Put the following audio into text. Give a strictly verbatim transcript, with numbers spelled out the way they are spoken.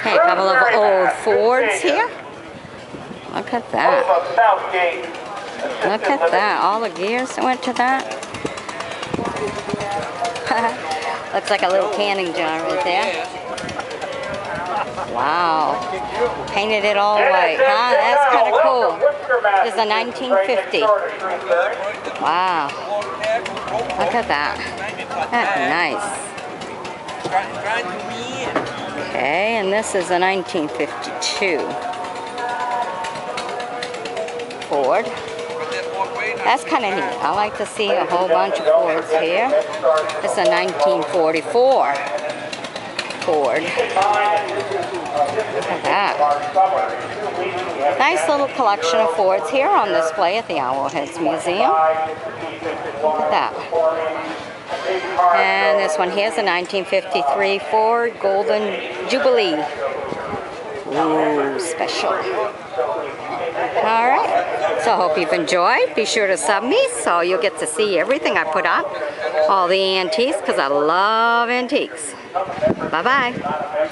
Okay, a couple of old Fords here. Look at that. Look at that. All the gears that went to that. Looks like a little canning jar right there. Wow. Painted it all white, huh? That's kind of cool. This is a nineteen fifty. Wow. Look at that. That's nice. Okay, and this is a nineteen fifty-two Ford. That's kind of neat. I like to see a whole bunch of Fords here. It's a nineteen forty-four Ford. Look at that. Nice little collection of Fords here on display at the Owlheads Museum. Look at that. And this one here is a nineteen fifty-three Ford Golden-Jubelee. Ooh, special. Alright, so I hope you've enjoyed. Be sure to sub me so you'll get to see everything I put up. All the antiques, because I love antiques. Bye-bye.